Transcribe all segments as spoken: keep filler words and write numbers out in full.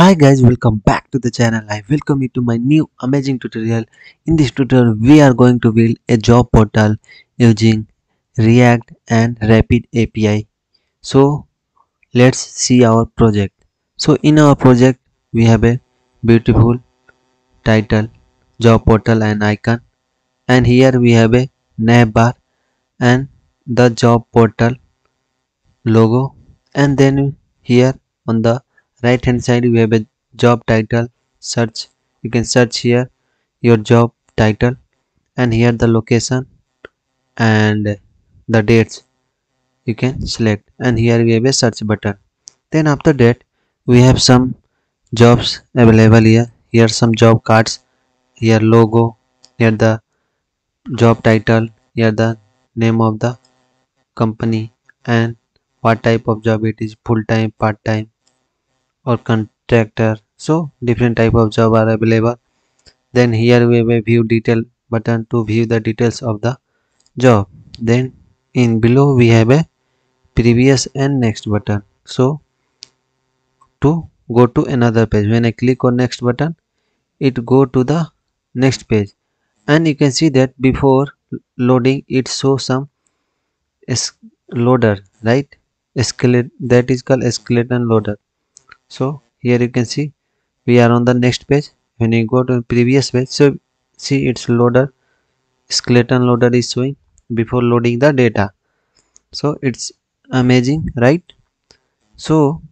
Hi guys, welcome back to the channel. I welcome you to my new amazing tutorial. In this tutorial we are going to build a job portal using React and Rapid A P I. So let's see our project. So in our project we have a beautiful title, job portal and icon, and here we have a navbar and the job portal logo, and then here on the right hand side we have a job title search. You can search here your job title, and here the location and the dates you can select, and here we have a search button. Then after that we have some jobs available here. Here some job cards, here logo, here the job title, here the name of the company and what type of job it is, full-time, part-time or contractor. So different type of job are available. Then here we have a view detail button to view the details of the job. Then in below we have a previous and next button, so to go to another page. When I click on next button, it go to the next page, and you can see that before loading it shows some loader, right? Skeleton, that is called skeleton loader. So here you can see we are on the next page. When you go to the previous page, so see its loader, skeleton loader is showing before loading the data. So it's amazing, right? So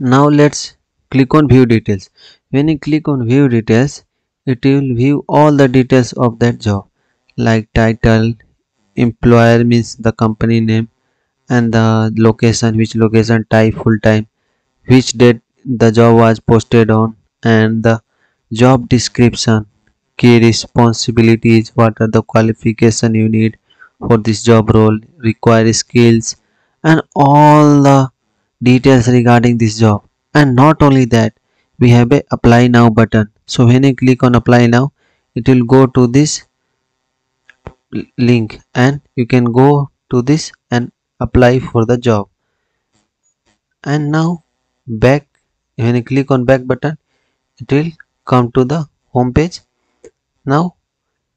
now let's click on view details. When you click on view details, it will view all the details of that job, like title, employer means the company name, and the location, which location, type, full time, which date the job was posted on, and the job description, key responsibilities, what are the qualification you need for this job role, required skills, and all the details regarding this job. And not only that, we have a apply now button. So when you click on apply now, it will go to this link and you can go to this and apply for the job. And now back, when you click on back button, it will come to the home page. Now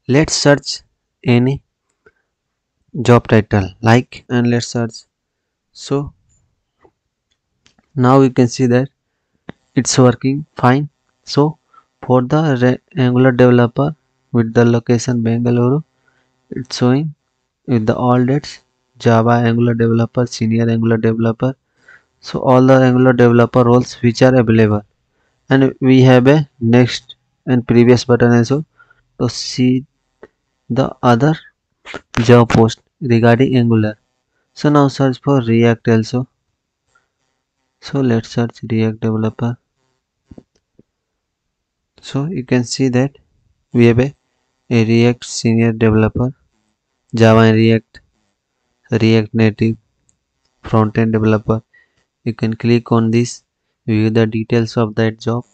let's search any job title, like, and let's search. So now you can see that it's working fine. So for the Angular developer with the location Bengaluru, it's showing with the all dates, Java Angular developer, senior Angular developer, so all the Angular developer roles which are available. And we have a next and previous button also to see the other job post regarding Angular. So now search for React also. So let's search React developer. So you can see that we have a, a React senior developer, Java and React, React Native, front-end developer. You can click on this, view the details of that job.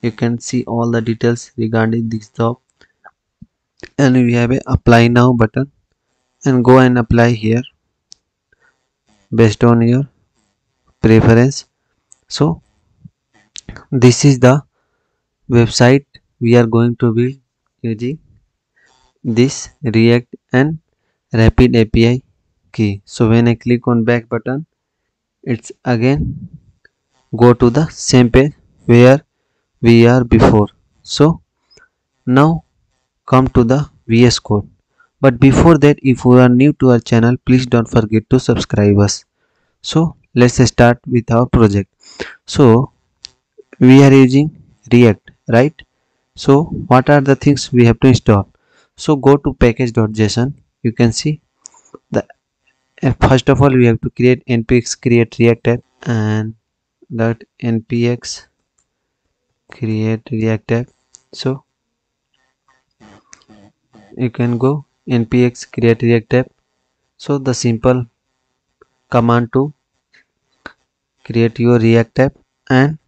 You can see all the details regarding this job, and we have a apply now button, and go and apply here based on your preference. So this is the website we are going to build using this React and Rapid A P I key. So when I click on back button, it's again go to the same page where we are before. So now come to the V S Code. But before that, if you are new to our channel, please don't forget to subscribe us. So let's start with our project. So we are using React, right? So what are the things we have to install? So go to package dot json. You can see the first of all we have to create npx create react app, and that npx create react app. So you can go npx create react app. So the simple command to create your react app, and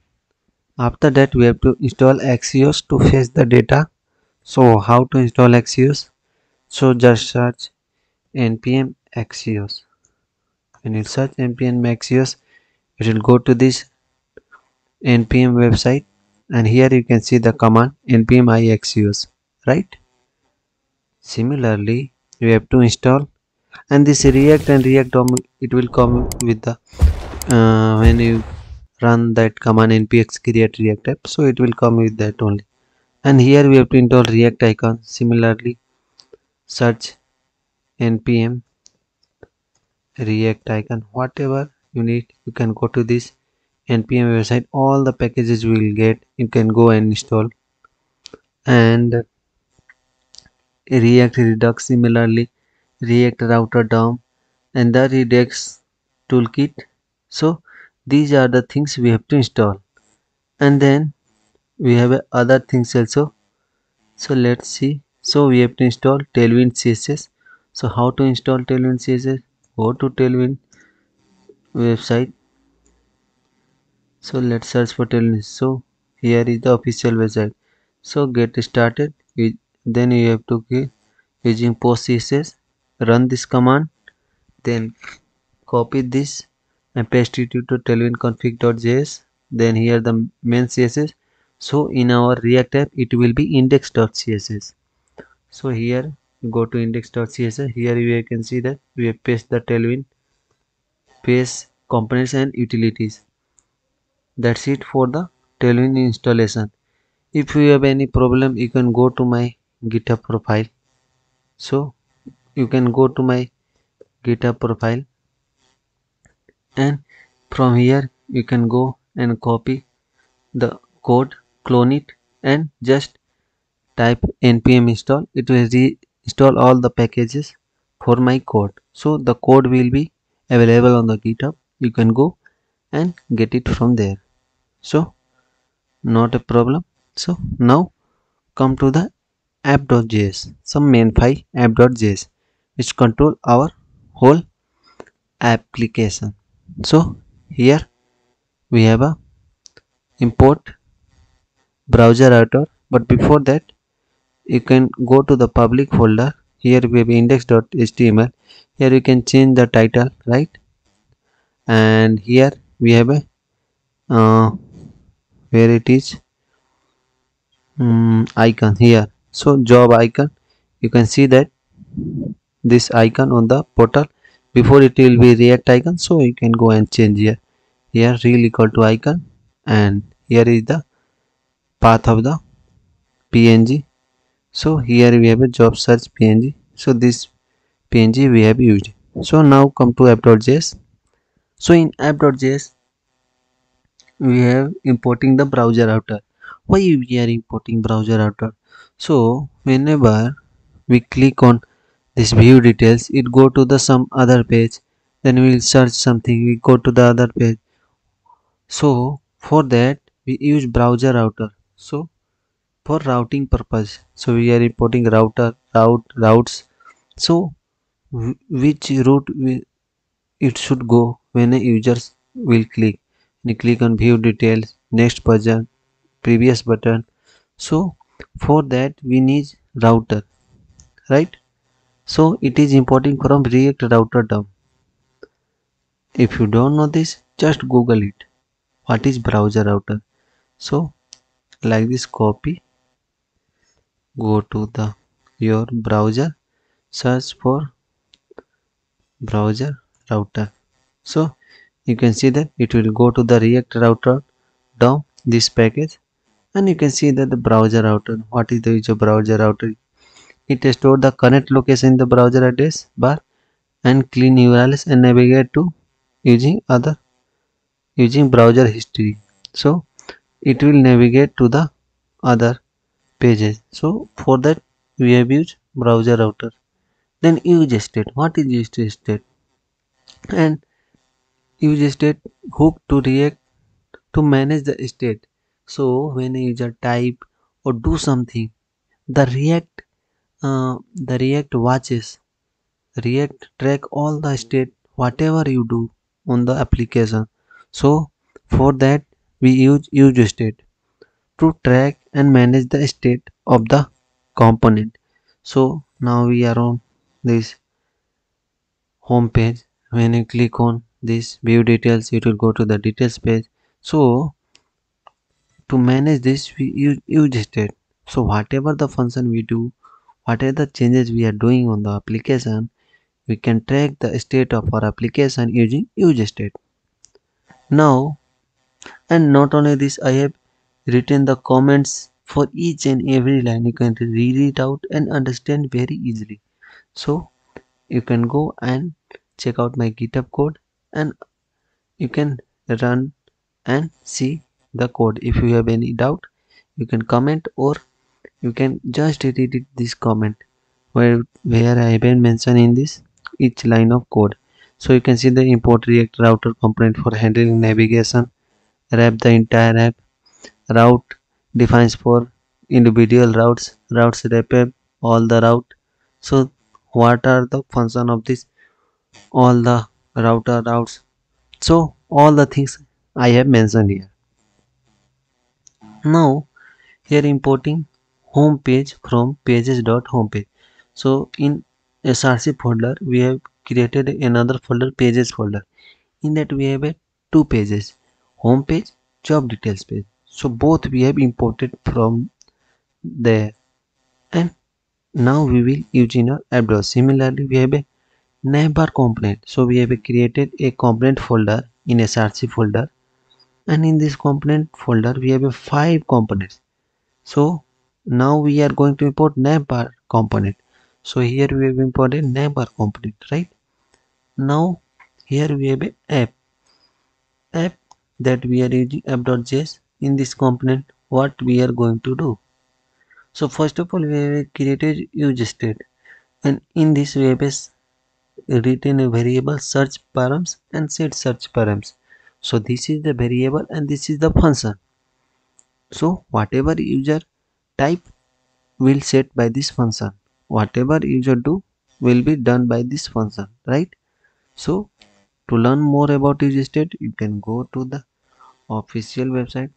after that we have to install Axios to fetch the data. So how to install Axios? So just search npm Axios. When you search npm Axios, it will go to this npm website, and here you can see the command npm Axios, right? Similarly, you have to install, and this React and React D O M, it will come with the uh, when you run that command npx create react app, so it will come with that only. And here we have to install React Icon. Similarly, search npm React Icon, whatever you need, you can go to this npm website, all the packages we will get, you can go and install. And React Redux, similarly React Router D O M, and the Redux toolkit. So these are the things we have to install, and then we have other things also. So let's see. So we have to install Tailwind C S S. So how to install Tailwind C S S? Go to Tailwind website. So let's search for Tailwind. So here is the official website. So get started. Then you have to keep using post C S S. Run this command. Then copy this and paste it to tailwind config dot J S. Then here the main C S S. So in our React app, it will be index dot C S S. So here go to index dot C S S. Here you can see that we have paste the Tailwind, paste components and utilities. That's it for the Tailwind installation. If you have any problem, you can go to my GitHub profile. So you can go to my GitHub profile, and from here you can go and copy the code, clone it, and just type npm install. It will reinstall all the packages for my code. So the code will be available on the GitHub. You can go and get it from there. So not a problem. So now come to the app dot J S, some main file app dot J S, which control our whole application. So here we have a import browser router, but before that you can go to the public folder. Here we have index dot H T M L. Here you can change the title, right? And here we have a uh, where it is um, icon here. So job icon, you can see that this icon on the portal. Before it will be React Icon, so you can go and change here. Here real equal to icon, and here is the path of the P N G. So here we have a job search P N G. So this P N G we have used. So now come to app dot J S. So in app dot J S we have importing the browser router. Why we are importing browser router? So whenever we click on this view details, it go to the some other page, then we will search something, we go to the other page. So for that we use browser router, so for routing purpose. So we are importing router, route, routes, so which route we, it should go when a user will click. You click on view details, next button, previous button. So for that we need router, right? So it is importing from React Router D O M. If you don't know this, just Google it. What is browser router? So like this, copy, go to the your browser, search for browser router. So you can see that it will go to the React Router D O M, this package, and you can see that the browser router. What is the use of browser router? It stores the current location in the browser address bar and clean U R Ls and navigate to using other using browser history. So it will navigate to the other pages. So for that we have used browser router. Then useState. What is useState? And useState hook to React to manage the state. So when a user type or do something, the React Uh, the React watches, React track all the state, whatever you do on the application. So for that we use useState to track and manage the state of the component. So now we are on this home page. When you click on this view details, it will go to the details page. So to manage this we use useState. So whatever the function we do, whatever the changes we are doing on the application, we can track the state of our application using useState. Now, and not only this, I have written the comments for each and every line. You can read it out and understand very easily. So you can go and check out my GitHub code and you can run and see the code. If you have any doubt, you can comment or you can just edit this comment where where I have been mentioned in this each line of code. So you can see the import React Router component for handling navigation, wrap the entire app, route defines for individual routes, routes wrap all the route. So what are the function of this all the router routes? So all the things I have mentioned here. Now here importing home page from pages.homepage. So in src folder we have created another folder, pages folder. In that we have a two pages, home page, job details page. So both we have imported from there and now we will use in our app. Similarly we have a navbar component. So we have created a component folder in src folder, and in this component folder we have a five components. So now we are going to import navbar component. So here we have imported navbar component, right? Now here we have a app app that we are using app.js. In this component what we are going to do? So first of all we have created useState, and in this we have written a variable search params and set search params. So this is the variable and this is the function. So whatever user type will set by this function, whatever user do will be done by this function, right? So to learn more about useState, you can go to the official website,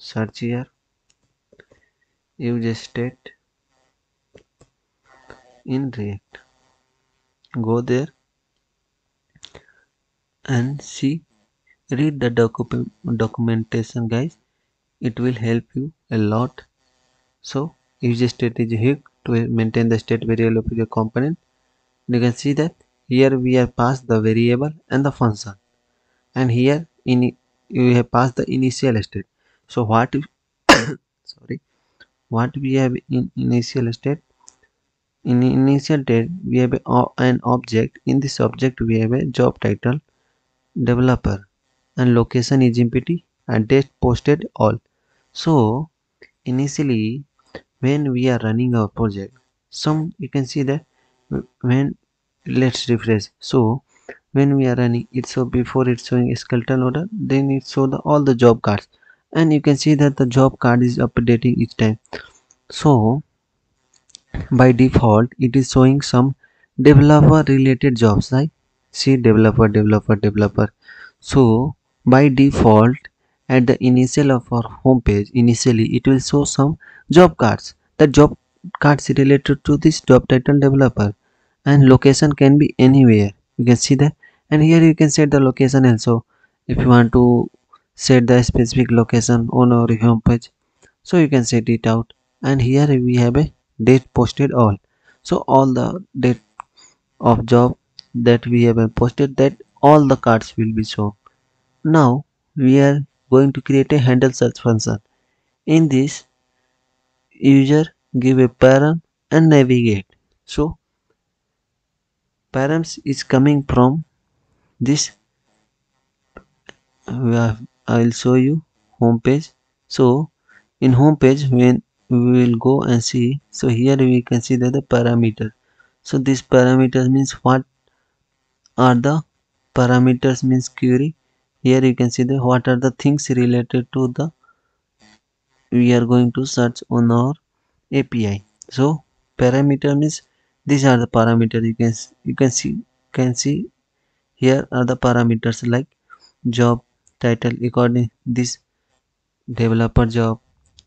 search here useState in React, go there and see, read the document documentation guys, it will help you a lot. So useState is here to maintain the state variable of your component. You can see that here we have passed the variable and the function, and here in we have passed the initial state. So what sorry what we have in initial state? In initial state we have a, an object. In this object we have a job title developer, and location is empty and date posted all. So initially when we are running our project, some you can see that when let's refresh. So when we are running it, so before it's showing a skeleton order, then it shows the, all the job cards, and you can see that the job card is updating each time. So by default it is showing some developer related jobs, like see developer developer developer. So by default at the initial of our home page, initially it will show some job cards. The job cards related to this job title developer, and location can be anywhere. You can see that, and here you can set the location also. If you want to set the specific location on our home page, so you can set it out. And here we have a date posted all. So all the date of job that we have posted, that all the cards will be shown. Now we are going to create a handle search function. In this user give a param and navigate. So params is coming from this, I will show you home page. So in home page when we will go and see, so here we can see that the parameter. So this parameters means what are the parameters means query. Here you can see the what are the things related to the we are going to search on our A P I. So parameter means these are the parameters. You can you can see can see here are the parameters like job title according this developer job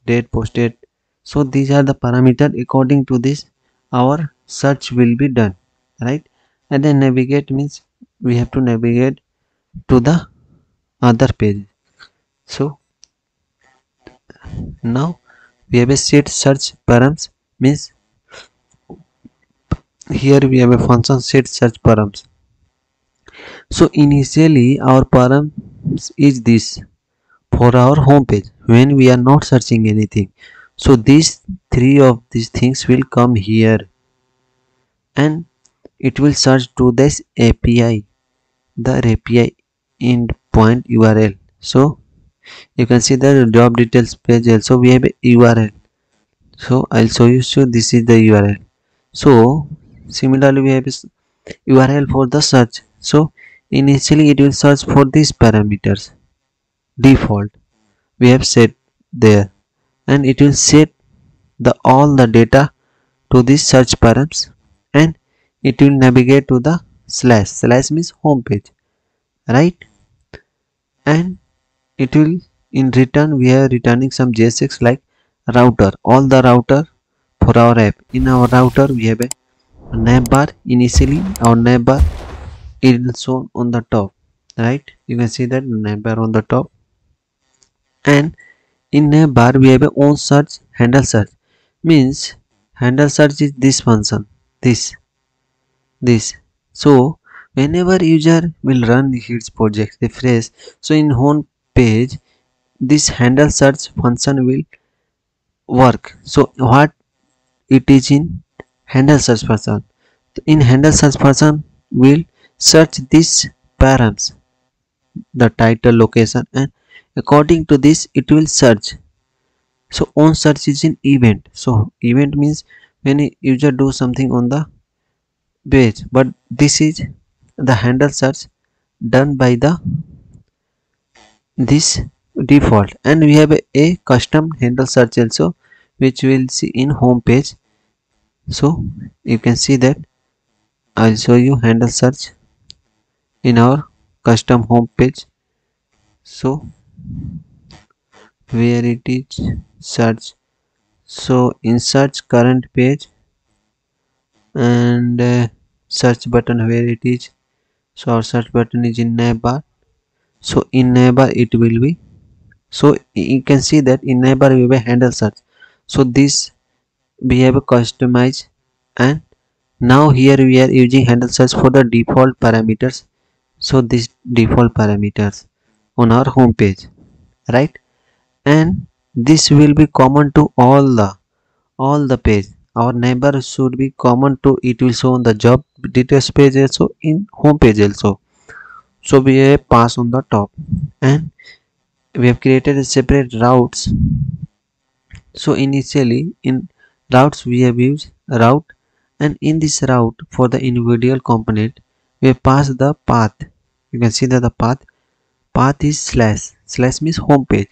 date posted. So these are the parameters. According to this our search will be done, right? And then navigate means we have to navigate to the other page. So Now we have a set search params, means here we have a function set search params. So initially our params is this for our home page when we are not searching anything. So these three of these things will come here and it will search to this A P I, the A P I endpoint U R L. So you can see the job details page also we have a U R L. So I'll show you, so this is the U R L. So similarly we have a U R L for the search. So initially it will search for these parameters default we have set there, and it will set the all the data to these search params, and it will navigate to the slash. Slash means home page, right? And it will, in return we are returning some J S X like router, all the router for our app. In our router we have a navbar. Initially our navbar is shown on the top, right? You can see that navbar on the top, and in navbar we have a own search, handle search, means handle search is this function, this this so whenever user will run his project, refresh, so in home page this handle search function will work. So what it is in handle search function? In handle search function will search these params, the title, location, and according to this it will search. So on search is in event. So event means when a user do something on the page, but this is the handle search done by the this default. And we have a, a custom handle search also, which we'll see in home page. So you can see that I'll show you handle search in our custom home page. So where it is search, so in search current page and uh, search button where it is. So our search button is in navbar. So in navbar it will be, so you can see that in navbar we have a handle search. So this we have a customized, and now here we are using handle search for the default parameters. So this default parameters on our home page, right? And this will be common to all the all the page. Our neighbor should be common to, it will show on the job details page also, in home page also. So we have pass on the top, and we have created a separate routes. So initially in routes we have used route, and in this route for the individual component we have passed the path. You can see that the path path is slash. Slash means home page.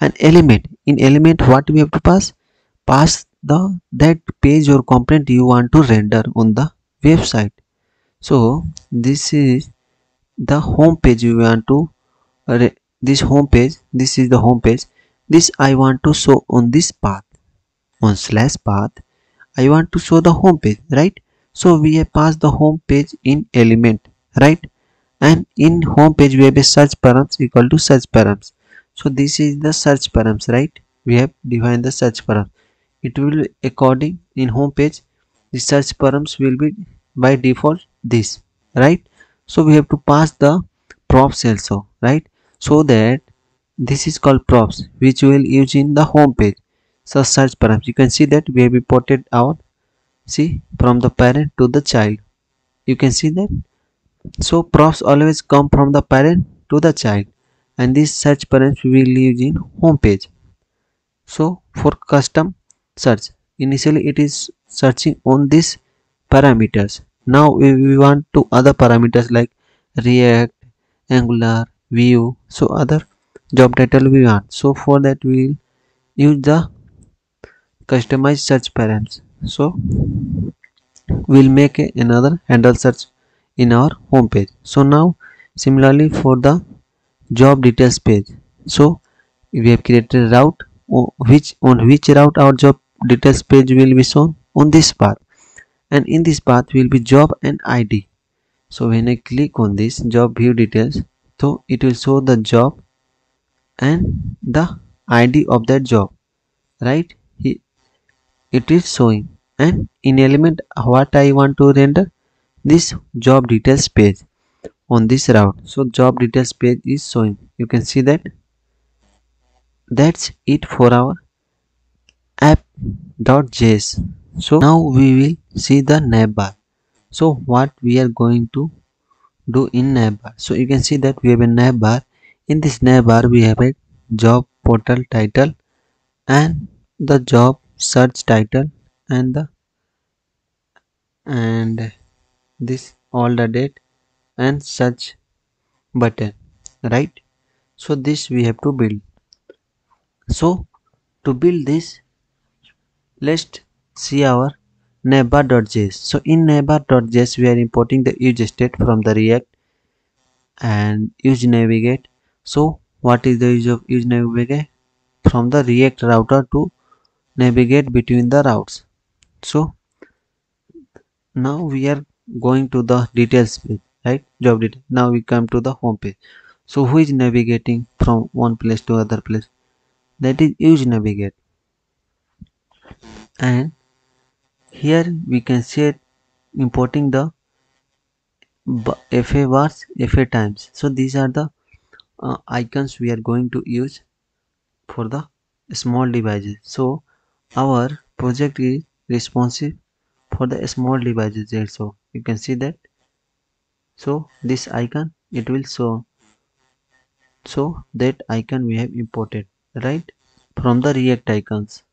And element, in element what we have to pass? Pass the that page or component you want to render on the website. So this is the home page you want to uh, this home page, this is the home page. This I want to show on this path, on slash path I want to show the home page, right? So we have passed the home page in element, right? And in home page we have a search params equal to search params. So this is the search params, right? We have defined the search params. It will according in home page the search params will be by default this, right? So we have to pass the props also, right? So that this is called props, which we will use in the home page. So search params, you can see that we have imported our, see, from the parent to the child. You can see that. So props always come from the parent to the child, and this search params we will use in home page. So for custom search, initially it is searching on these parameters. Now we, we want to other parameters like React, Angular, View, so other job title we want. So for that we will use the customized search params. So we'll make a, another handle search in our home page. So now similarly for the job details page, so we have created a route which on which route our job details page will be shown on this path, and in this path will be job and I D. So when I click on this job view details, so it will show the job and the I D of that job. right? It is showing. And in element what I want to render, this job details page on this route. So job details page is showing. You can see that. That's it for our app.js. So now we will see the navbar. So what we are going to do in navbar. So you can see that we have a navbar. In this navbar we have a job portal title and the job search title and the and this all the date and search button, right? So this we have to build. So to build this, let's see our navbar.js. So in navbar.js we are importing the useState from the React and useNavigate. So what is the use of useNavigate? From the React router to navigate between the routes. So now we are going to the details page, right? Job details. Now we come to the home page. So who is navigating from one place to other place? That is useNavigate. And here we can see it importing the F A bars, F A times. So these are the uh, icons we are going to use for the small devices. So our project is responsive for the small devices also. You can see that. So this icon it will show. So that icon we have imported, right, from the React icons.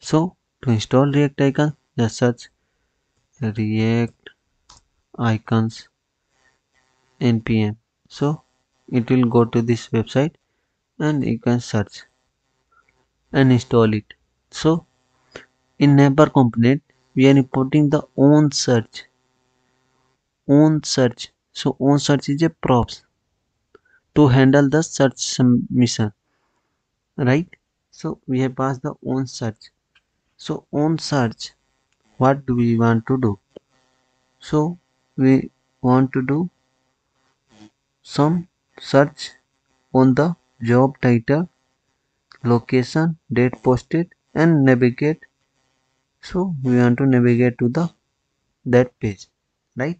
So to install React icon, just search React icons npm. So it will go to this website and you can search and install it. So in navbar component we are importing the own search. Own search. So own search is a props to handle the search submission, right? So we have passed the own search. So on search, what do we want to do? So we want to do some search on the job title, location, date posted, and navigate. So we want to navigate to the that page, right?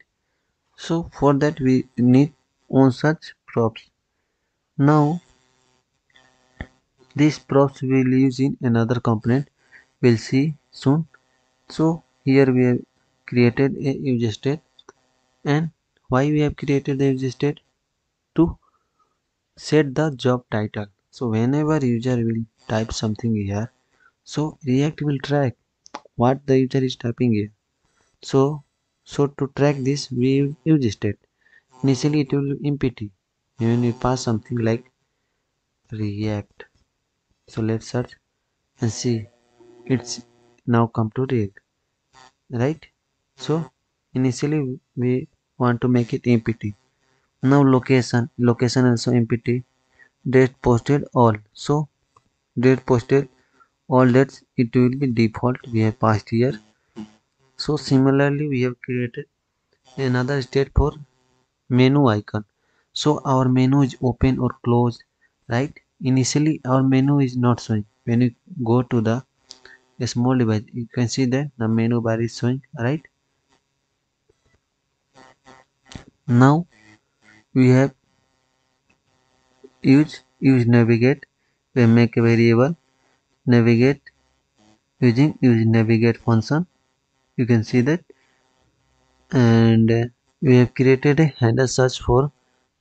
So for that we need on search props. Now these props we will use in another component. We'll see soon. So here we have created a useState, and why we have created the useState? To set the job title. So whenever user will type something here, so React will track what the user is typing here. So so to track this we use useState. Initially it will be empty. When we pass something like React. So let's search and see. It's now come to React, right? So initially we want to make it empty. Now location, location also empty. Date posted all. So date posted all, dates it will be default. We have passed here. So similarly we have created another state for menu icon. So our menu is open or closed, right? Initially our menu is not showing. When you go to the a small device, you can see that the menu bar is showing, right? Now we have use use navigate. We make a variable navigate using use navigate function. You can see that. And we have created a handle search for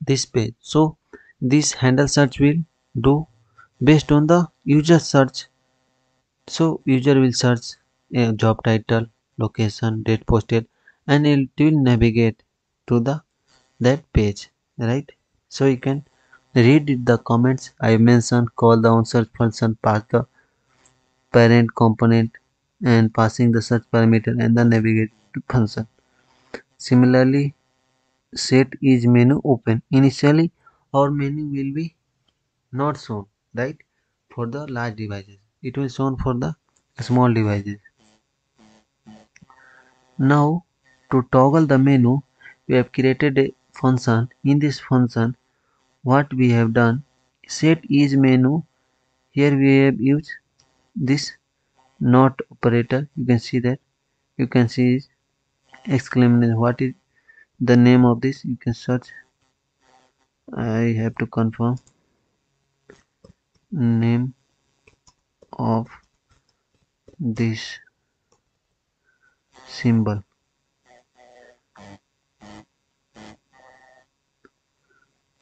this page. So this handle search will do based on the user search. So user will search a job title, location, date posted, and it will navigate to the that page, right? So you can read the comments I mentioned. Call the onSearch function, pass the parent component and passing the search parameter and the navigate function. Similarly, set is menu open. Initially our menu will be not shown, right, for the large devices. It will shown for the small devices. Now to toggle the menu we have created a function. In this function what we have done, set is menu. Here we have used this not operator, you can see that, you can see exclamation, what is the name of this, you can search. I have to confirm name of this symbol.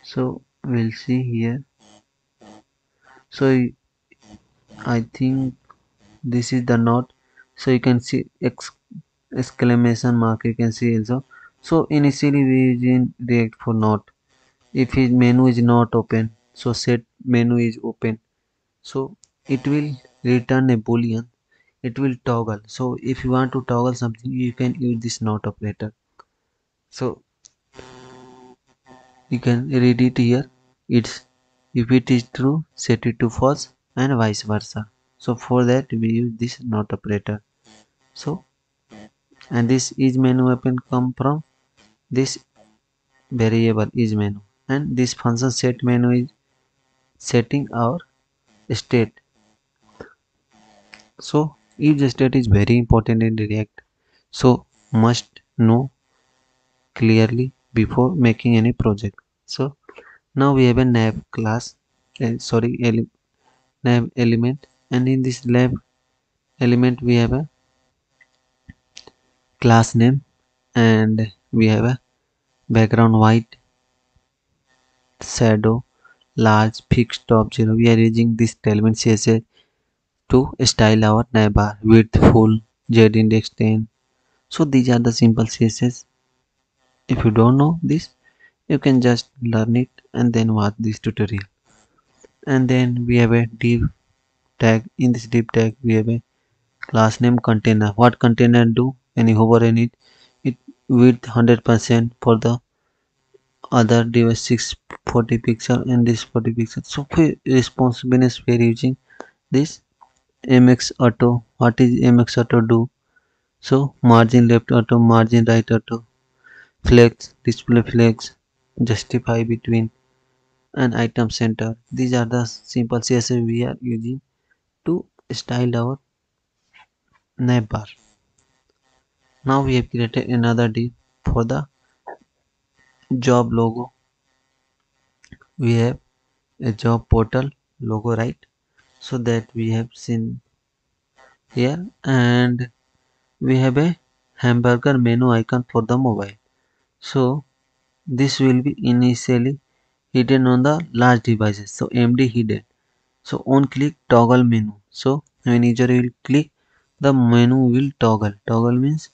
So we'll see here. So I think this is the not, so you can see ex exclamation mark, you can see also. So initially we using React for not, if his menu is not open, so set menu is open, so it will return a boolean, it will toggle. So if you want to toggle something, you can use this not operator. So you can read it here, it's if it is true, set it to false and vice versa. So for that we use this not operator. So and this is menu open come from this variable is menu, and this function set menu is setting our state. So if state is very important in React, so must know clearly before making any project. So now we have a nav class, uh, sorry ele nav element, and in this nav element we have a class name, and we have a background white, shadow, large, fixed, top, zero. We are using this Tailwind C S S to style our navbar, width full, z index ten. So these are the simple C S S. If you don't know this, you can just learn it and then watch this tutorial. And then we have a div tag. In this div tag we have a class name container. What container do? Any hover in it, it width one hundred percent for the other device six forty pixel and this forty pixel. So for responsiveness we are using this mx auto. What is mx auto do? So margin left auto, margin right auto, flex, display flex, justify between, and item center. These are the simple C S S we are using to style our navbar. Now we have created another div for the job logo. We have a job portal logo, right? So that we have seen here, and we have a hamburger menu icon for the mobile. So this will be initially hidden on the large devices, so M D hidden. So on click toggle menu. So when user will click, the menu will toggle. Toggle means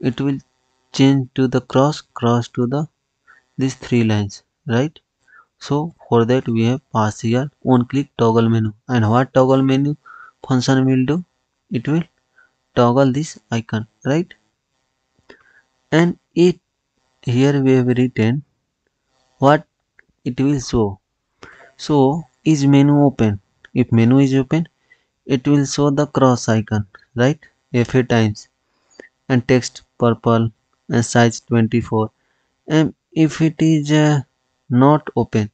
it will change to the cross, cross to the these three lines, right? So for that we have passed here on click toggle menu, and what toggle menu function will do? It will toggle this icon, right? And it here we have written what it will show. So is menu open? If menu is open, it will show the cross icon, right? A few times, and text purple and size twenty-four. And if it is uh, not open,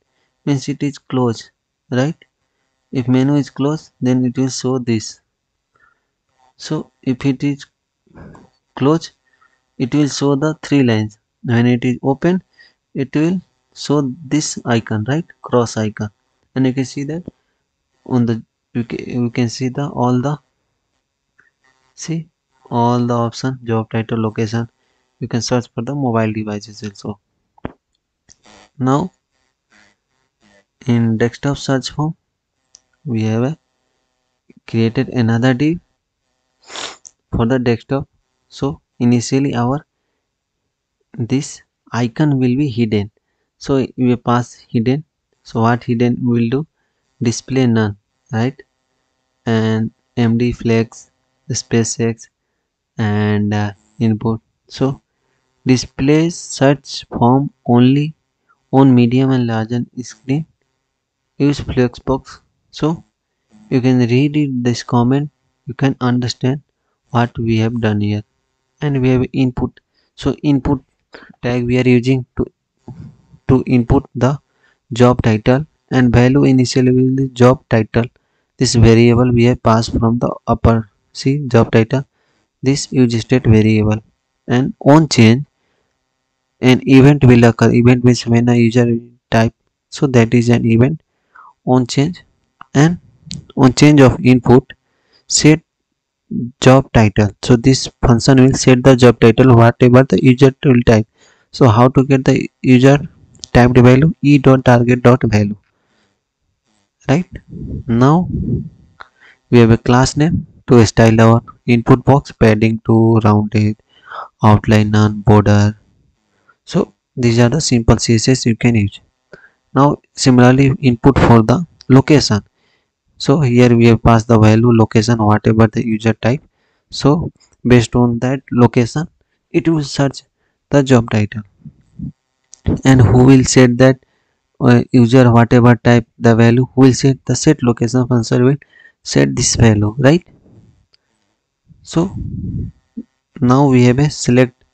means it is closed, right? If menu is closed, then it will show this. So if it is closed, it will show the three lines. When it is open, it will show this icon, right? Cross icon. And you can see that on the you can, you can see the all the see all the option, job title, location. You can search for the mobile devices also. Now in desktop search form we have a, created another div for the desktop. So initially our this icon will be hidden, so we pass hidden. So what hidden will do? Display none, right? And M D flex, spacex, and uh, input. So display search form only on medium and larger screen, use flexbox. So you can read it, this comment, you can understand what we have done here. And we have input, so input tag we are using to to input the job title, and value initially will be job title, This variable we have passed from the upper, see job title, this useState variable. And on change, an event will occur. Event means when a user type, so that is an event on change. And on change of input, set job title. So this function will set the job title whatever the user will type. So how to get the user typed value? E dot target dot value. Right now we have a class name to style our input box, padding to rounded, outline none, border. So these are the simple C S S you can use. Now similarly input for the location. So here we have passed the value location whatever the user type. So based on that location it will search the job title. And who will set that uh, user whatever type the value, who will set the set location function will set this value, right? So now we have a select,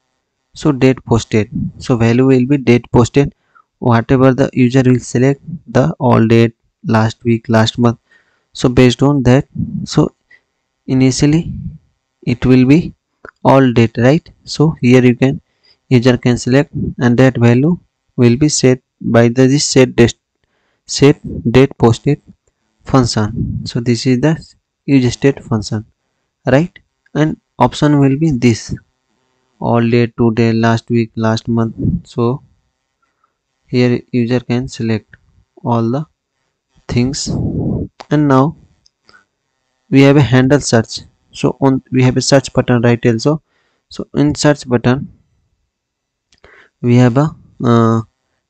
so date posted, so value will be date posted whatever the user will select, the all date, last week, last month. So based on that, so initially it will be all date, right? So here you can user can select and that value will be set by the this set date set date posted function. So this is the useState function, right? And option will be this all day, today, last week, last month. So here user can select all the things. And now we have a handle search. So on we have a search button, right? Also, so in search button we have a uh,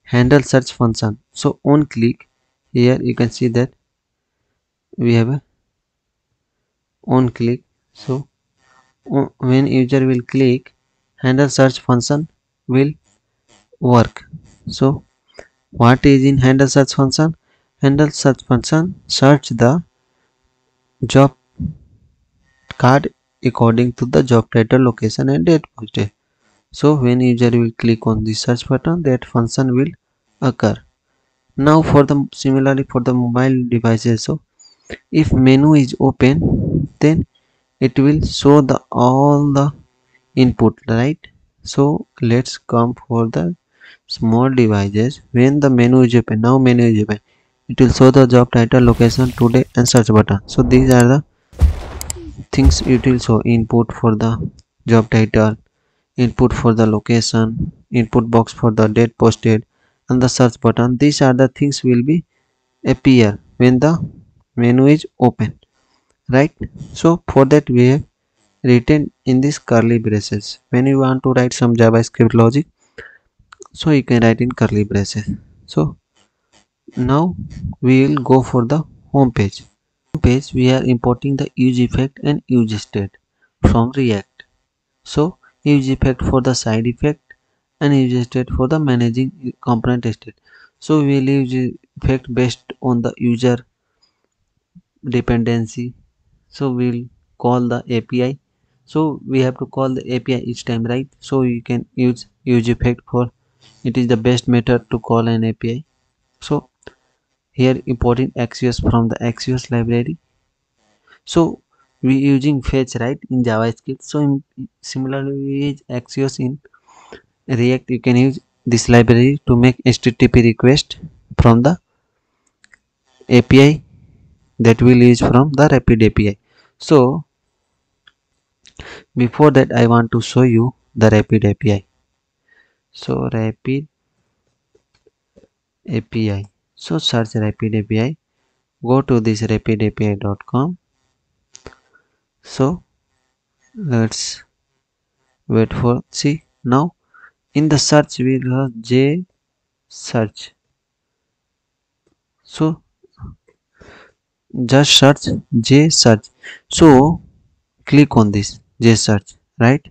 handle search function. So on click here you can see that we have a on click. So when user will click, handle search function will work. So what is in handle search function? Handle search function search the job card according to the job title, location and date posted. So when user will click on the search button, that function will occur. Now for the similarly for the mobile devices, so if menu is open then it will show the all the input, right? So let's come for the small devices. When the menu is open, now menu is open, it will show the job title, location, today and search button. So these are the things it will show. Input for the job title, input for the location, input box for the date posted and the search button. These are the things will be appear when the menu is open, right? So for that we have written in this curly braces. When you want to write some JavaScript logic, so you can write in curly braces. So now we will go for the home page. Home page we are importing the useEffect and useState from React. So useEffect for the side effect and useState for the managing component state. So we will use effect based on the user dependency. So we'll call the A P I. So we have to call the A P I each time, right? So you can use useEffect for it is the best method to call an A P I. So here importing Axios from the Axios library. So we using fetch, right, in JavaScript. So in, similarly we use Axios in React. You can use this library to make H T T P request from the A P I that we'll use from the Rapid A P I. So before that I want to show you the Rapid A P I. So Rapid A P I. So search Rapid A P I. Go to this rapid A P I dot com. So let's wait for see now in the search we will have J search. So just search J search. So click on this J search, right?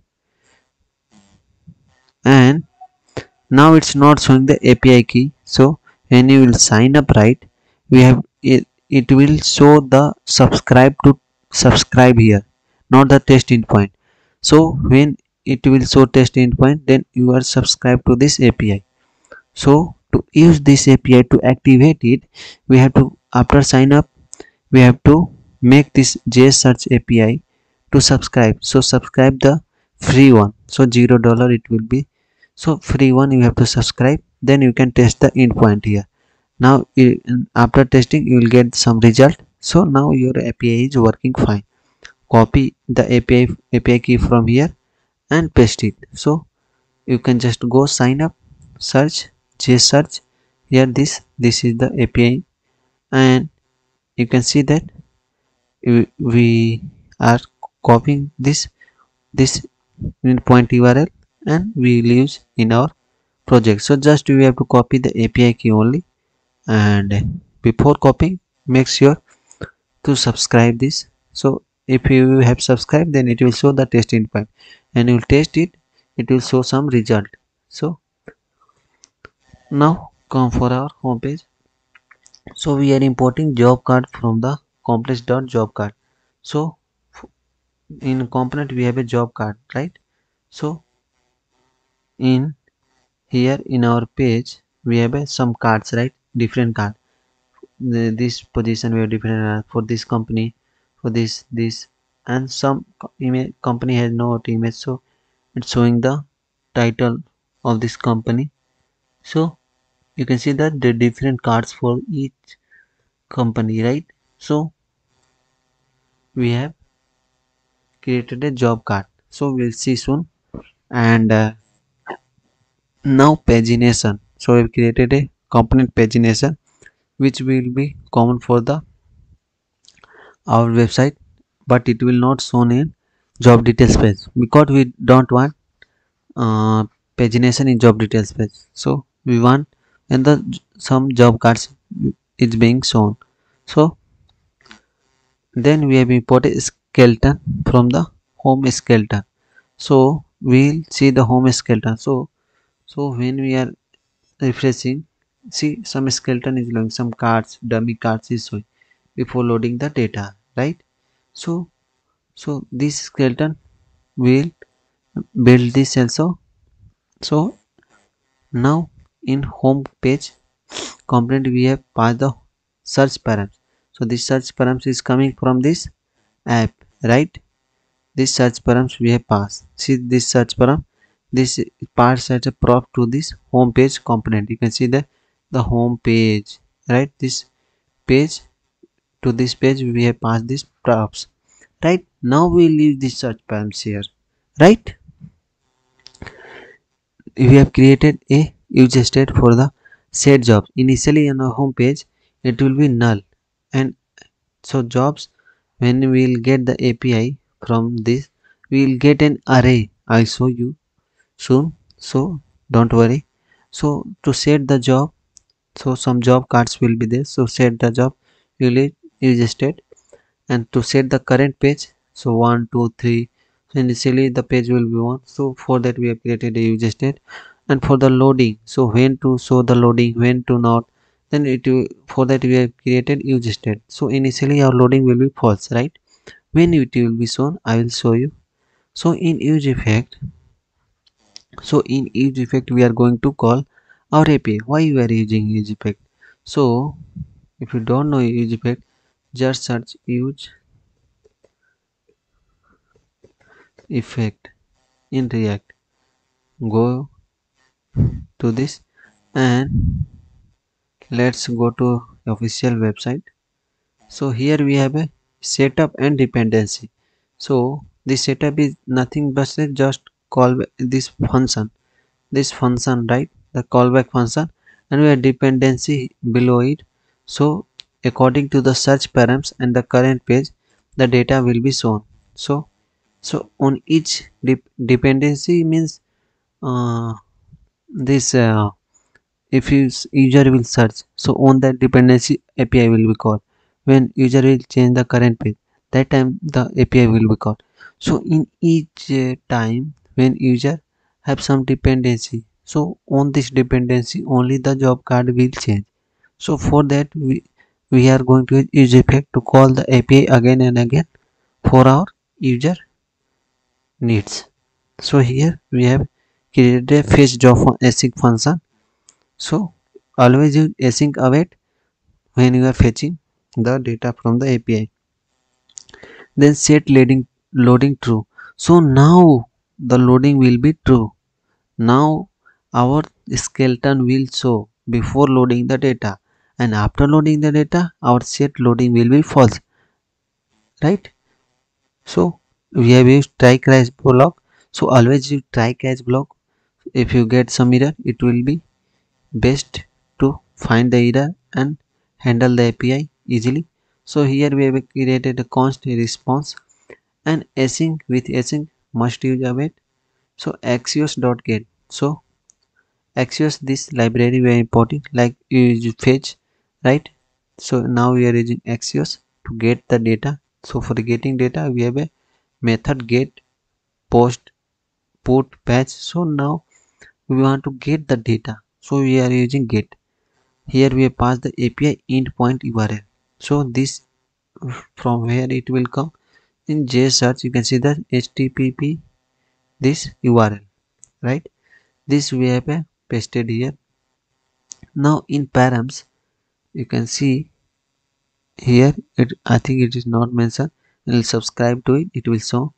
And now it's not showing the A P I key. So when you will sign up, right, we have it, it will show the subscribe to subscribe here, not the test endpoint. So when it will show test endpoint, then you are subscribed to this A P I. So to use this A P I to activate it, we have to after sign up we have to make this JSearch A P I to subscribe. So subscribe the free one, so zero dollar it will be, so free one you have to subscribe, then you can test the endpoint here. Now after testing you will get some result. So now your A P I is working fine. Copy the A P I A P I key from here and paste it. So you can just go sign up, search JSearch. Here this this is the A P I, and you can see that we are copying this this endpoint U R L and we will use in our project. So just we have to copy the A P I key only, and before copying make sure to subscribe this. So if you have subscribed, then it will show the test endpoint and you will test it, it will show some result. So now come for our home page. So we are importing job card from the complex.job card. So in component we have a job card, right? So in here in our page we have a, some cards, right? Different card. The, this position we have different for this company, for this this and some image company has no image, so it's showing the title of this company. So you can see that the different cards for each company, right? So we have created a job card, so we'll see soon. And uh, now pagination. So we've created a component pagination which will be common for the our website, but it will not shown in job details page because we don't want uh, pagination in job details page. So we want and the some job cards is being shown. So then we have imported skeleton from the home skeleton. So we'll see the home skeleton. So so when we are refreshing, see some skeleton is showing, some cards, dummy cards is showing before loading the data, right? So so this skeleton will build this also. So now in home page component we have passed the search params. So this search params is coming from this app, right? This search params we have passed. See this search param, this pass as a prop to this home page component. You can see that the home page, right? This page to this page we have passed these props, right? Now we leave this search params here, right? We have created a user state for the set jobs. Initially on our home page it will be null, and so jobs when we will get the A P I from this we will get an array. I show you soon, so don't worry. So to set the job, so some job cards will be there, so set the job you will use state. And to set the current page, so one two three, so initially the page will be one, so for that we have created a user state. And for the loading, so when to show the loading, when to not, then it will, for that we have created user state. So initially our loading will be false, right? When it will be shown I will show you. So in useEffect, so in useEffect we are going to call our A P I. Why we are using useEffect? So if you don't know useEffect, just search useEffect in React, go to this and let's go to official website. So here we have a setup and dependency. So this setup is nothing but just call this function, this function, right? The callback function, and we have dependency below it. So according to the search params and the current page the data will be shown. So so on each de dependency means uh, this uh, if you user will search, so on that dependency A P I will be called. When user will change the current page, that time the A P I will be called. So in each uh, time when user have some dependency, so on this dependency only the job card will change. So for that we we are going to use useEffect to call the A P I again and again for our user needs. So here we have created a fetch job for async function. So always use async await when you are fetching the data from the A P I. then set loading loading true. So now the loading will be true. Now our skeleton will show before loading the data, and after loading the data our set loading will be false, right? So we have used try-catch block. So always use try-catch block. If you get some error, it will be best to find the error and handle the A P I easily. So here we have created a const response, and async with async must use await. So axios.get. So Axios, this library very important, like you use fetch, right? So now we are using Axios to get the data. So for getting data we have a method get, post, put, patch. So now we want to get the data, so we are using get. Here we have passed the A P I endpoint U R L. So this from where it will come in J S search, you can see the H T T P this U R L, right? This we have a pasted here. Now in params you can see here, it I think it is not mentioned. I will subscribe to it, it will show.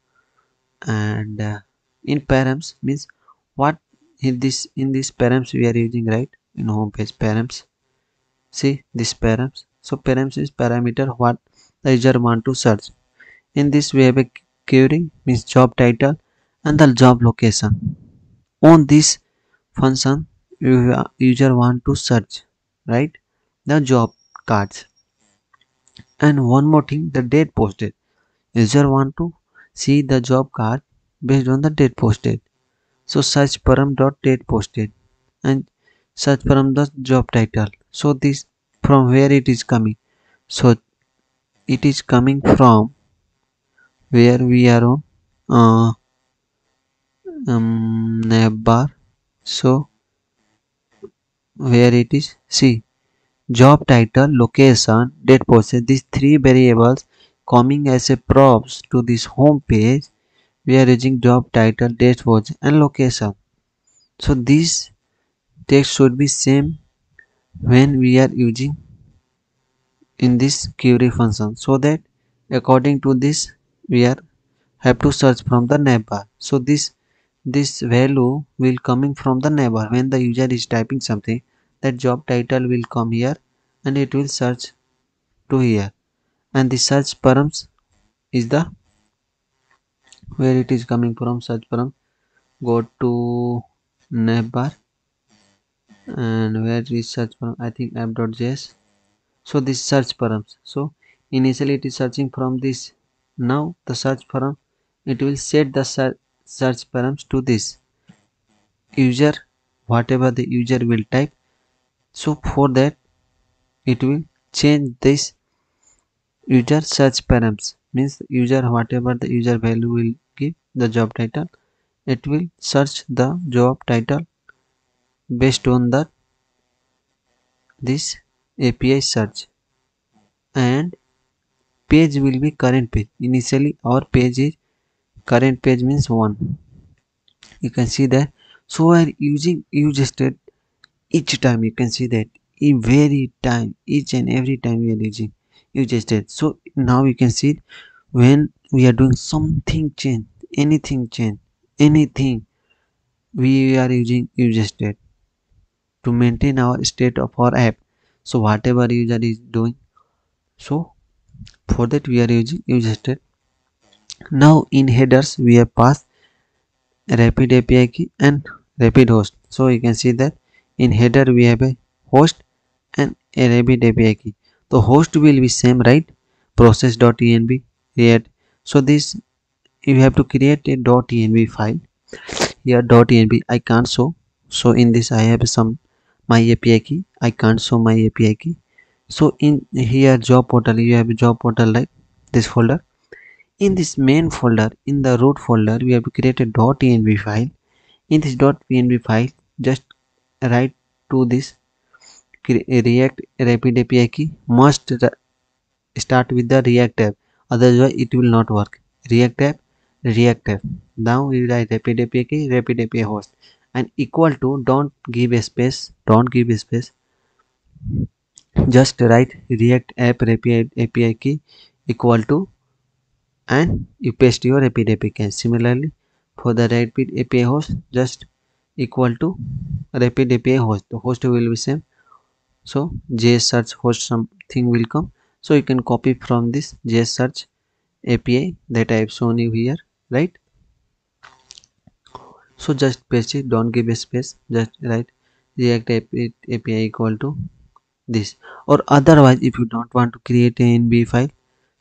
And uh, in params means what in this in this params we are using, right? In home page params, see this params. So params is parameter what the user want to search. In this we have a query means job title and the job location. On this function user want to search, right, the job cards. And one more thing, the date posted. User want to see the job card based on the date posted. So search param dot date posted and search param dot job title. So this from where it is coming? So it is coming from where we are on uh, um, navbar. So where it is, see job title, location, date posted, these three variables coming as a props to this home page. We are using job title, date posted and location. So this text should be same when we are using in this query function, so that according to this we are have to search from the navbar. So this this value will coming from the navbar. When the user is typing something, that job title will come here and it will search to here. And the search params is the where it is coming from. Search param, go to navbar, and where is search param? I think app.js. So this search params. So initially it is searching from this. Now the search param, it will set the search search params to this user, whatever the user will type. So for that it will change this user search params, means user whatever the user value will give the job title, it will search the job title based on the this A P I search. And page will be current page. Initially our page is current page means one, you can see that. So we are using useState each time, you can see that in very time each and every time we are using useState. So now you can see when we are doing something change, anything change, anything, we are using useState to maintain our state of our app. So whatever user is doing, so for that we are using useState. Now in headers we have passed Rapid A P I key and Rapid host. So you can see that in header we have a host and a Rapid A P I key. The host will be same, right? Process.env create. So this you have to create a .env file. Here .env I can't show. So in this I have some my A P I key. I can't show my A P I key. So in here job portal, you have a job portal, like this folder. In this main folder, in the root folder, we have created .env file. In this .env file, just write to this React Rapid A P I key must start with the React tab, otherwise it will not work. React tab, React tab. Now we write Rapid A P I key, Rapid A P I host, and equal to, don't give a space, don't give a space. Just write React app Rapid A P I key equal to and you paste your Rapid A P I. Similarly, for the Rapid A P I host, just equal to Rapid A P I host. The host will be same. So J S search host something will come. So you can copy from this J S search A P I that I have shown you here, right? So just paste it, don't give a space, just write React A P I equal to this. Or otherwise, if you don't want to create an N B file,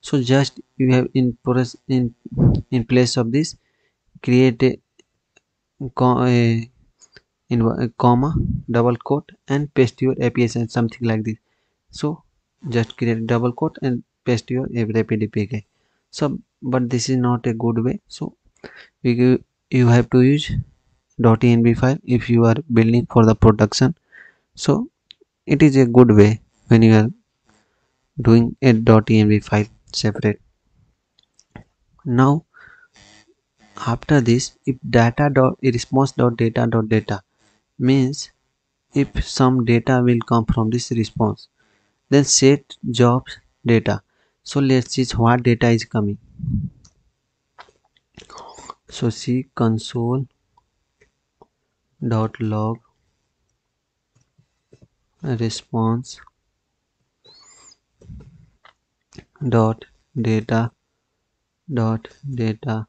so just you have in in in place of this, create a, a, in a comma, double quote, and paste your A P I and something like this. So just create double quote and paste your Rapid A P I. So but this is not a good way. So we you have to use .env file if you are building for the production. So it is a good way when you are doing a .env file separate. Now after this, if data dot response dot data dot data means if some data will come from this response, then set jobs data. So let's see what data is coming. So see console dot log response dot data dot data.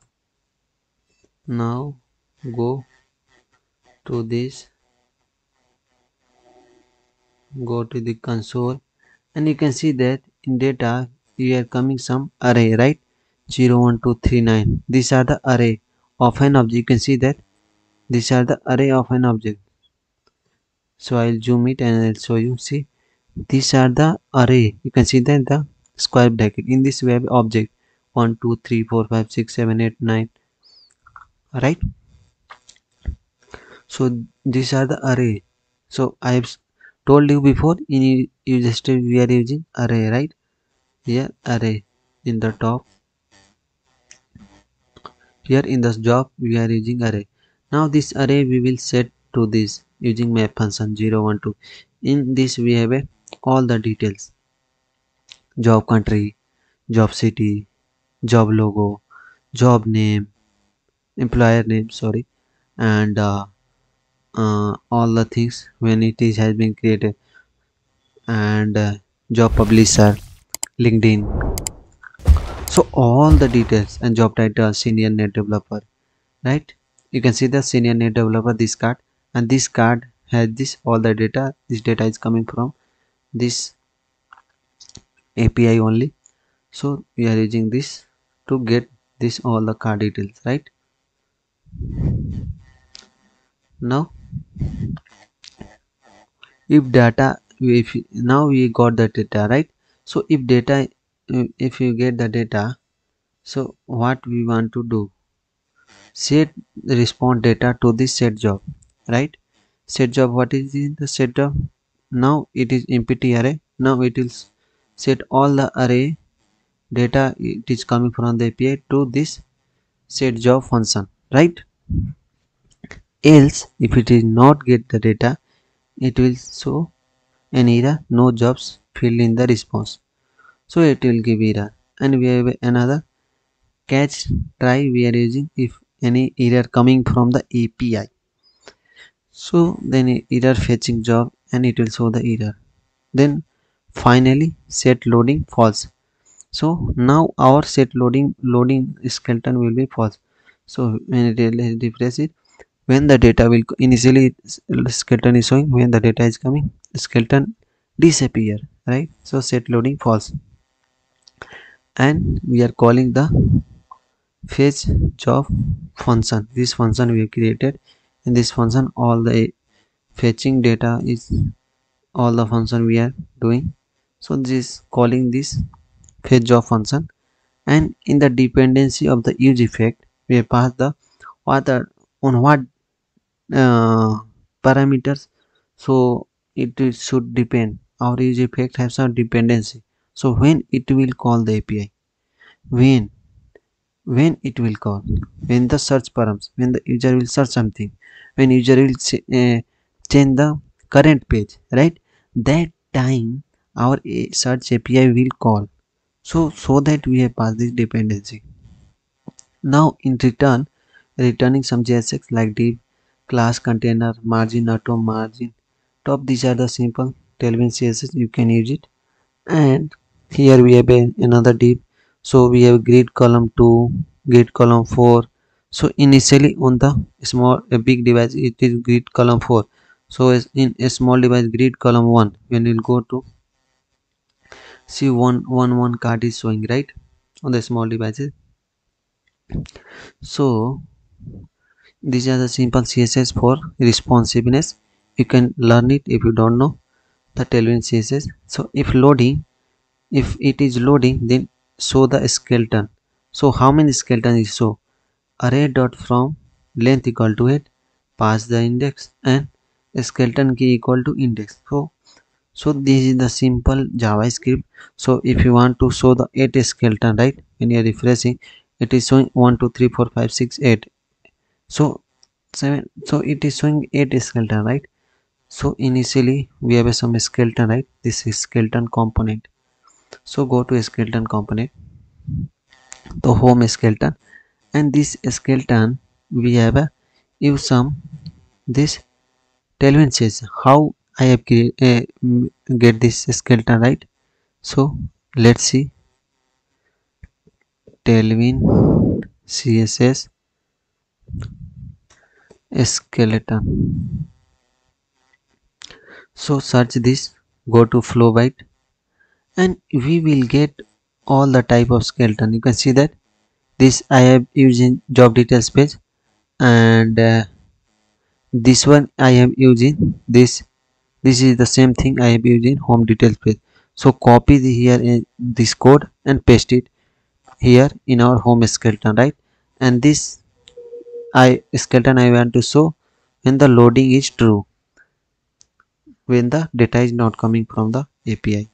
Now go to this, go to the console, and you can see that in data you are coming some array, right? zero one two three nine, these are the array of an object. You can see that these are the array of an object. So I'll zoom it and I'll show you. See, these are the array. You can see that the square bracket in this web object one two three four five six seven eight nine, right? So these are the array. So I have told you before in useState we are using array, right? Here array in the top, here in this job we are using array. Now this array we will set to this using map function zero one two. In this we have a, all the details: job country, job city, job logo, job name, employer name, sorry, and uh, uh, all the things when it is has been created, and uh, job publisher, LinkedIn. So all the details, and job title senior net developer, right? You can see the senior net developer, this card, and this card has this all the data. This data is coming from this A P I only. So we are using this to get this all the card details, right? Now if data, if now we got the data, right? So if data, if you get the data, so what we want to do, set response data to this set job, right? Set job, what is in the set job? Now it is empty array. Now it will set all the array data it is coming from the A P I to this set job function, right? Else if it is not get the data, it will show an error, no jobs filled in the response. So it will give error. And we have another catch try we are using if any error coming from the A P I. So then error fetching job and it will show the error. Then finally set loading false. So now our set loading loading skeleton will be false. So when it refresh it, when the data will initially skeleton is showing, when the data is coming, skeleton disappear, right? So set loading false, and we are calling the fetch job function. This function we have created. In this function all the fetching data is all the function we are doing. So this calling this fetch job function, and in the dependency of the useEffect we pass the what are on what uh, parameters. So it should depend. Our useEffect has some dependency. So when it will call the A P I, when when it will call, when the search params, when the user will search something, when user will uh, change the current page, right? That time our search A P I will call. So so that we have passed this dependency. Now in return, returning some J S X like div, class, container, margin, auto, margin, top. These are the simple Tailwind C S S, you can use it. And here we have a, another div. So we have grid column two, grid column four. So initially on the small a big device it is grid column four. So as in a small device grid column one. When we'll go to see one one one card is showing right on the small devices. So these are the simple C S S for responsiveness. You can learn it if you don't know the Tailwind C S S. So if loading, if it is loading, then show the skeleton. So how many skeleton is show? Array dot from length equal to eight, pass the index, and skeleton key equal to index. So so this is the simple JavaScript. So if you want to show the eight skeleton, right, when you are refreshing, it is showing one two three four five six eight. So seven. So it is showing eight skeleton, right? So initially we have some skeleton, right? This is skeleton component. So go to skeleton component, the home skeleton, and this skeleton we have a use some this Tailwind says how I have create, uh, get this skeleton, right? So let's see Tailwind C S S skeleton. So search this, go to Flowbite, and we will get all the type of skeleton. You can see that this I have used in job details page, and uh, this one I am using this this is the same thing I have used in home details page. So copy the here in this code and paste it here in our home skeleton, right? And this I skeleton I want to show when the loading is true, when the data is not coming from the A P I.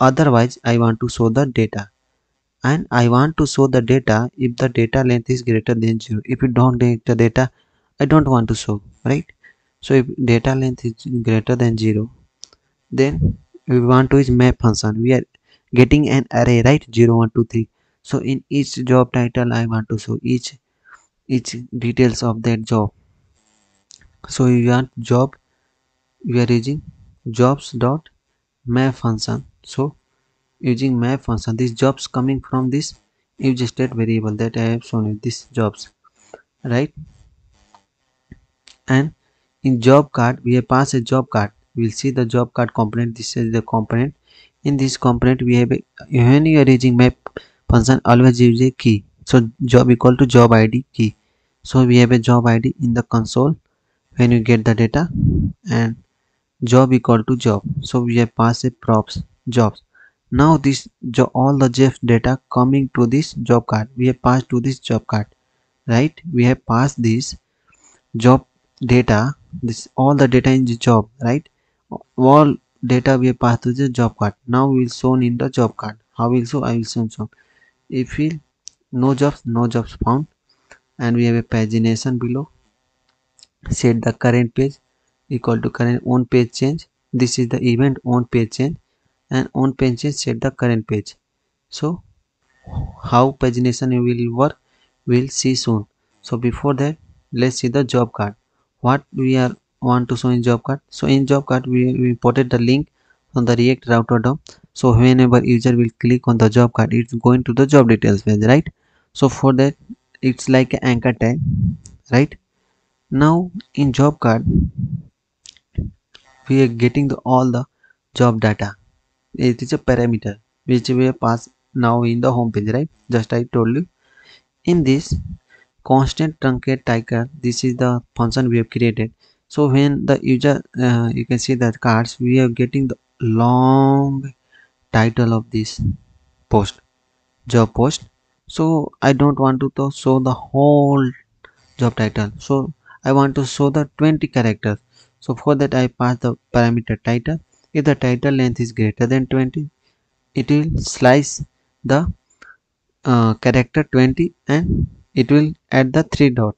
Otherwise I want to show the data, and I want to show the data if the data length is greater than zero. If you don't get the data, I don't want to show, right? So if data length is greater than zero, then we want to use map function. We are getting an array, right? zero one two three. So in each job title I want to show each each details of that job. So you want job, we are using jobs dot map function. So using map function, these jobs coming from this useState variable that I have shown you, this jobs, right? And in job card we have passed a job card. We will see the job card component. This is the component. In this component we have a, when you are using map function, always use a key. So job equal to job I D key. So we have a job I D in the console when you get the data, and job equal to job. So we have passed a props jobs. Now this jo all the Jeff data coming to this job card, we have passed to this job card, right? We have passed this job data, this all the data in the job, right? All data we have passed to the job card. Now we will shown in the job card. How will show? I will show. So if we no jobs, no jobs found, and we have a pagination below. Set the current page equal to current on page change. This is the event on page change, and on page change set the current page. So how pagination will work, we'll see soon. So before that, let's see the job card. What we are want to show in job card? So in job card we, we imported the link from the React Router D O M. So whenever user will click on the job card, it's going to the job details page, right? So for that it's like an anchor tag, right? Now in job card we are getting the, all the job data. It is a parameter which we pass now in the home page, right? Just I told you. In this constant truncate ticker, this is the function we have created. So when the user uh, you can see that cards, we are getting the long title of this post, job post. So I don't want to show the whole job title, so I want to show the twenty characters. So for that I pass the parameter title. If the title length is greater than twenty, it will slice the uh, character twenty, and it will add the three dot.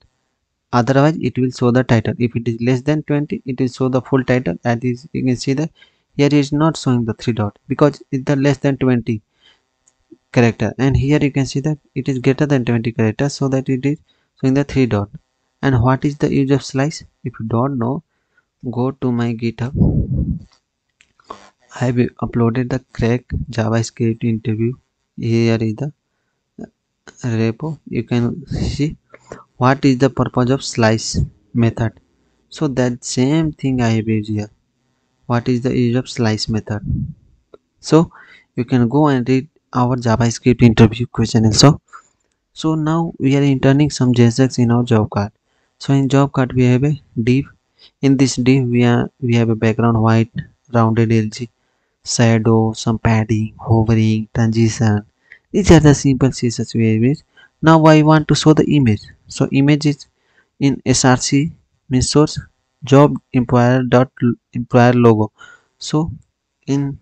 Otherwise it will show the title. If it is less than twenty, it will show the full title. That is, you can see that here it is not showing the three dot because it is less than twenty character, and here you can see that it is greater than twenty characters, so that it is showing the three dot. And what is the use of slice? If you don't know, go to my GitHub. I have uploaded the cracked JavaScript interview. Here is the repo. You can see what is the purpose of slice method. So that same thing I have used here. What is the use of slice method? So you can go and read our JavaScript interview question. And so so now we are interning some J S X in our job card. So in job card we have a div. In this div we are we have a background white, rounded L G, shadow, some padding, hovering, transition. These are the simple C S S we have used. Now I want to show the image. So image is in S R C, means source, job, employer dot employer logo. So in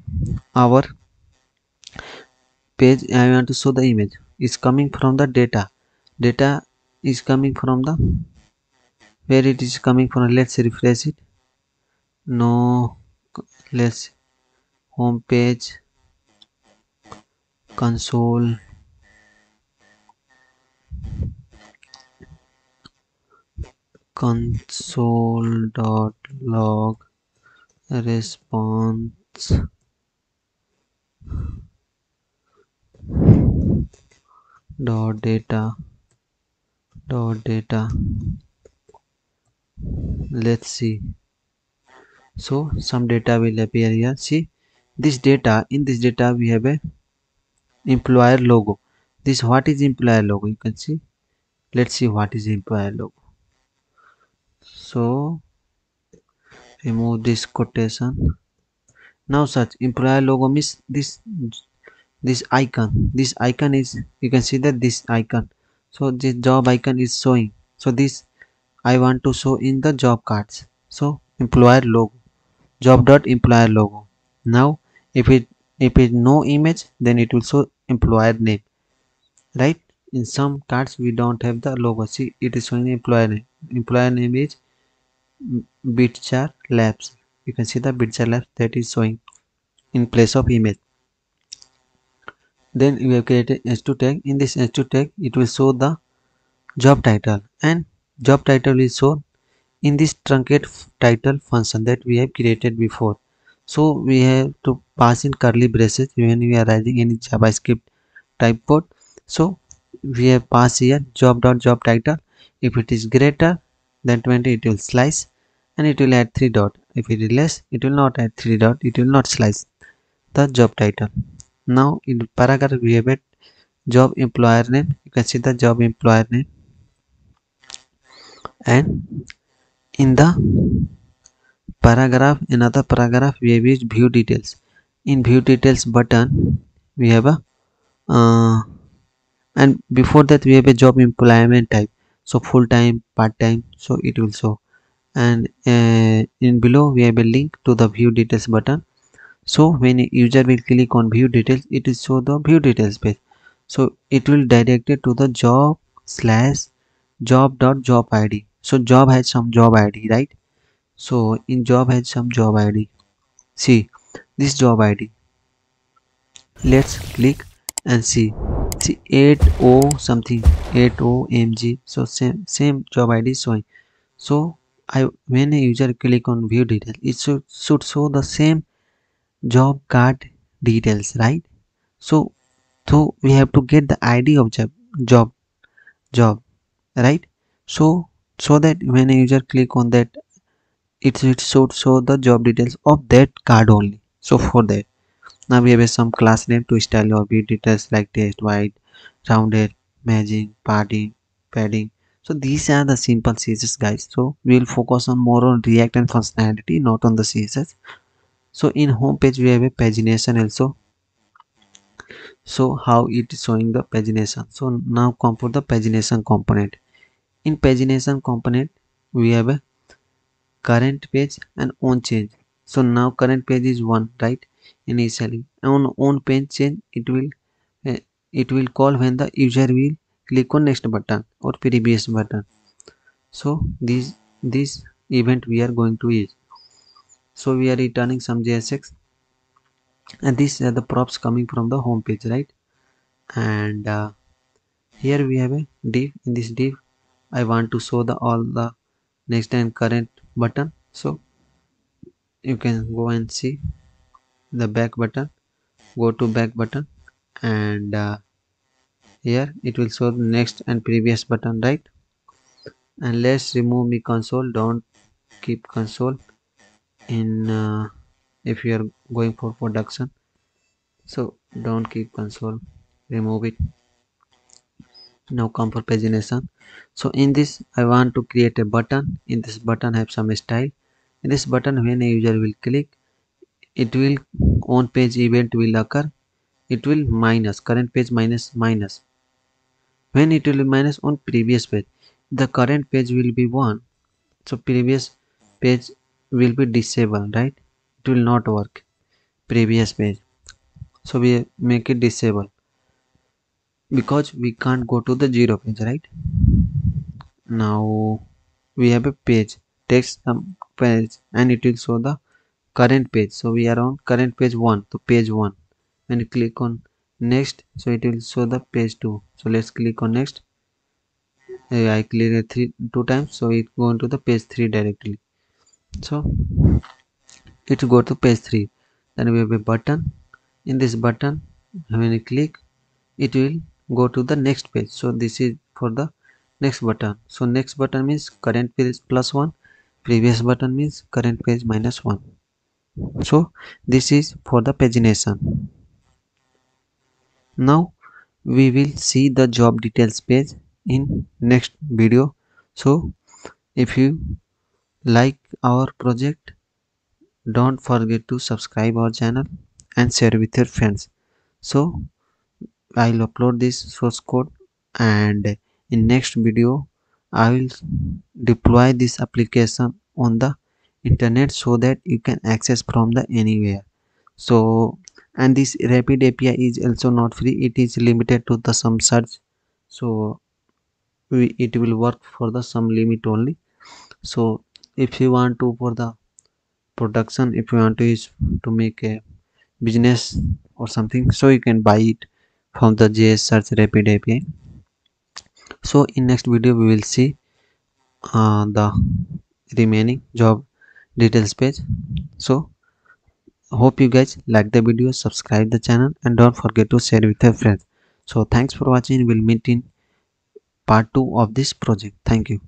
our page I want to show the image. It's coming from the data. Data is coming from the where it is coming from. Let's refresh it. No, let's home page, console, console.log response dot data dot data. Let's see. So some data will appear here. See this data. In this data we have a employer logo. This what is employer logo? You can see. Let's see what is employer logo. So remove this quotation. Now search employer logo means this this icon. This icon is, you can see that this icon. So this job icon is showing. So this I want to show in the job cards. So employer logo, job dot employer logo. Now if it if it no image, then it will show employer name, right? In some cards we don't have the logo. See, it is showing employer name. Employer name is Bitchar Labs. You can see the Bitchar Labs that is showing in place of image. Then we have created H two tag. In this H two tag it will show the job title, and job title is shown in this truncate title function that we have created before. So we have to pass in curly braces when we are writing any JavaScript type code. So we have passed here job dot job title. If it is greater than twenty, it will slice and it will add three dot. If it is less, it will not add three dot. It will not slice the job title. Now in paragraph we have a job employer name. You can see the job employer name, and in the paragraph, another paragraph we have used view details. In view details button we have a uh, and before that we have a job employment type. So full-time, part-time, so it will show. And uh, in below we have a link to the view details button. So when a user will click on view details, it will show the view details page. So it will direct it to the job slash job dot job I D. So job has some job I D, right? So in job has some job I D. See this job I D. Let's click and see. See eighty something, eighty M G. So same same job I D is showing. So I when a user click on view details, it should, should show the same job card details, right? So so we have to get the I D of job job job, right? So so that when a user click on that, it, it should show the job details of that card only. So for that, now we have some class name to style your view details like text, white, rounded, matching, padding, padding. So these are the simple C S S guys. So we will focus on more on React and functionality, not on the C S S. So in home page we have a pagination also. So how it is showing the pagination. So now compute the pagination component. In pagination component we have a current page and on change. So now current page is one, right? Initially on on page change it will uh, it will call when the user will click on next button or previous button. So this this event we are going to use. So we are returning some J S X, and these are the props coming from the home page, right? and uh, here we have a div. In this div I want to show the all the next and current button, so you can go and see the back button, go to back button, and uh, here it will show the next and previous button, right? And let's remove me console, don't keep console in uh, if you are going for production, so don't keep console, remove it. Now come for pagination. So in this I want to create a button. In this button have some style. In this button, when a user will click, it will on page event will occur. It will minus current page minus minus. When it will minus on previous page, the current page will be one, so previous page will be disabled, right? It will not work, previous page. So we make it disabled because we can't go to the zero page, right? Now we have a page text some page and it will show the current page. So we are on current page one to page one. When you click on next, so it will show the page two. So let's click on next. I click it three two times, so it go into the page three directly. So it go to page three. Then we have a button. In this button, when you click, it will go to the next page. So this is for the next button. So next button means current page plus one, previous button means current page minus one. So this is for the pagination. Now we will see the job details page in next video. So if you like our project, don't forget to subscribe our channel and share with your friends. So I'll upload this source code, and in next video I will deploy this application on the internet so that you can access from the anywhere. So and this Rapid A P I is also not free, it is limited to the some search, so we, it will work for the some limit only. So if you want to for the production, if you want to use to make a business or something, so you can buy it from the J S search Rapid A P I. So in next video we will see uh, the remaining job details page. So hope you guys like the video, subscribe the channel, and don't forget to share with your friends. So thanks for watching. We'll meet in part two of this project. Thank you.